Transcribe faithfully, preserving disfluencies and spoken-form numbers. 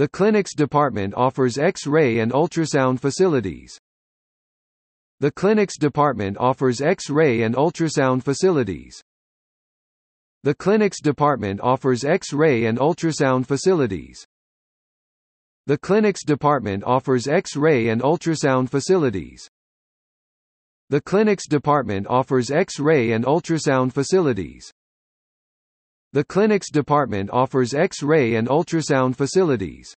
The clinic's department offers X-ray and ultrasound facilities. The clinic's department offers X-ray and ultrasound facilities. The clinic's department offers X-ray and ultrasound facilities. The clinic's department offers X-ray and ultrasound facilities. The clinic's department offers X-ray and ultrasound facilities. The clinic's department offers X-ray and ultrasound facilities.